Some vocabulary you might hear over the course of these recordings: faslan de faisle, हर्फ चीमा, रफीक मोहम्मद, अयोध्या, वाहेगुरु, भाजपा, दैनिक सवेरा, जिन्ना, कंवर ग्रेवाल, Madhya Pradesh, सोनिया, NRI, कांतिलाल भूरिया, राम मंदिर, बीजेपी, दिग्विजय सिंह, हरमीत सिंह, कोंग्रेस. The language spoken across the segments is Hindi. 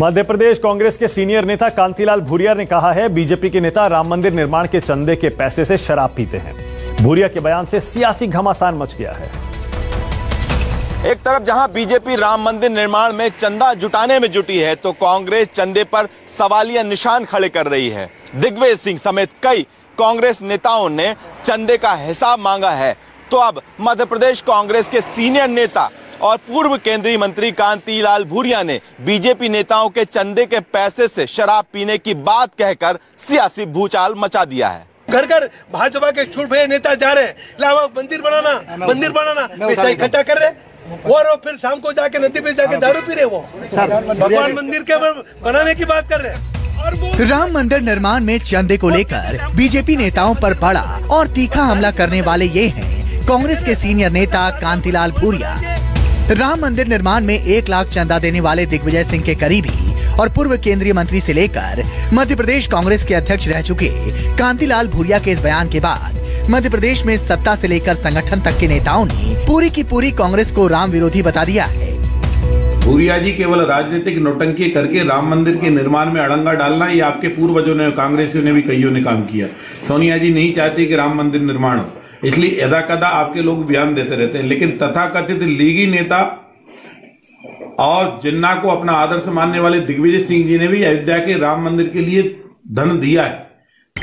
मध्य प्रदेश कांग्रेस के सीनियर नेता कांतिलाल भूरिया ने कहा है, बीजेपी के नेता राम मंदिर निर्माण के चंदे के पैसे से शराब पीते हैं। भूरिया के बयान से सियासी घमासान मच गया है। एक तरफ जहां बीजेपी राम मंदिर निर्माण में चंदा जुटाने में जुटी है, तो कांग्रेस चंदे पर सवालिया निशान खड़े कर रही है। दिग्विजय सिंह समेत कई कांग्रेस नेताओं ने चंदे का हिसाब मांगा है। तो अब मध्य प्रदेश कांग्रेस के सीनियर नेता और पूर्व केंद्रीय मंत्री कांतिलाल भूरिया ने बीजेपी नेताओं के चंदे के पैसे से शराब पीने की बात कहकर सियासी भूचाल मचा दिया है। घर घर भाजपा के छोटे बड़े नेता जा रहे हैं, मंदिर बनाना इकट्ठा कर रहे और फिर शाम को जाके नदी पे जाके दारू पी रहे, वो भगवान मंदिर के बनाने की बात कर रहे हैं। राम मंदिर निर्माण में चंदे को लेकर बीजेपी नेताओं पर बड़ा और तीखा हमला करने वाले ये हैं कांग्रेस के सीनियर नेता कांतिलाल भूरिया। राम मंदिर निर्माण में 1 लाख चंदा देने वाले दिग्विजय सिंह के करीबी और पूर्व केंद्रीय मंत्री से लेकर मध्य प्रदेश कांग्रेस के अध्यक्ष रह चुके कांतिलाल भूरिया के इस बयान के बाद मध्य प्रदेश में सत्ता से लेकर संगठन तक के नेताओं ने पूरी की पूरी कांग्रेस को राम विरोधी बता दिया है। भूरिया जी, केवल राजनीतिक नोटंकी करके राम मंदिर के निर्माण में अड़ंगा डालना, ये आपके पूर्वजों ने, कांग्रेसियों ने भी कईयों ने काम किया। सोनिया जी नहीं चाहती कि राम मंदिर निर्माण हो, इसलिए अदाकदा आपके लोग बयान देते रहते हैं। लेकिन तथाकथित लीगी नेता और जिन्ना को अपना आदर्श मानने वाले दिग्विजय सिंह जी ने भी अयोध्या के राम मंदिर के लिए धन दिया है।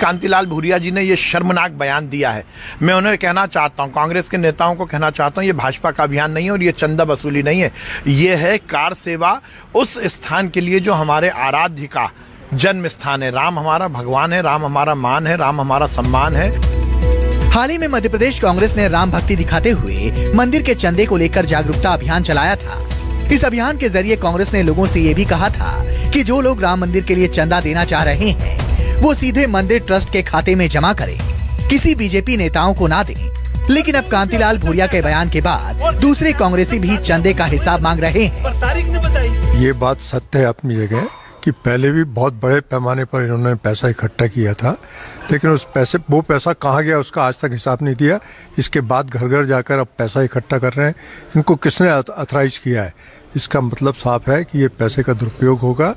कांतिलाल भूरिया जी ने ये शर्मनाक बयान दिया है। मैं उन्हें कहना चाहता हूँ, कांग्रेस के नेताओं को कहना चाहता हूँ, ये भाजपा का अभियान नहीं है और ये चंदा वसूली नहीं है। ये है कार सेवा उस स्थान के लिए जो हमारे आराध्य का जन्म स्थान है। राम हमारा भगवान है, राम हमारा मान है, राम हमारा सम्मान है। हाल ही में मध्य प्रदेश कांग्रेस ने राम भक्ति दिखाते हुए मंदिर के चंदे को लेकर जागरूकता अभियान चलाया था। इस अभियान के जरिए कांग्रेस ने लोगों से ये भी कहा था कि जो लोग राम मंदिर के लिए चंदा देना चाह रहे हैं वो सीधे मंदिर ट्रस्ट के खाते में जमा करें, किसी बीजेपी नेताओं को ना दें। लेकिन अब कांतिलाल भूरिया के बयान के बाद दूसरे कांग्रेसी भी चंदे का हिसाब मांग रहे हैं। ये बात सत्य है अपनी जगह कि पहले भी बहुत बड़े पैमाने पर इन्होंने पैसा इकट्ठा किया था, लेकिन उस पैसे, वो पैसा कहाँ गया उसका आज तक हिसाब नहीं दिया। इसके बाद घर घर जाकर अब पैसा इकट्ठा कर रहे हैं। इनको किसने ऑथराइज किया है, इसका मतलब साफ है कि ये पैसे का दुरुपयोग होगा,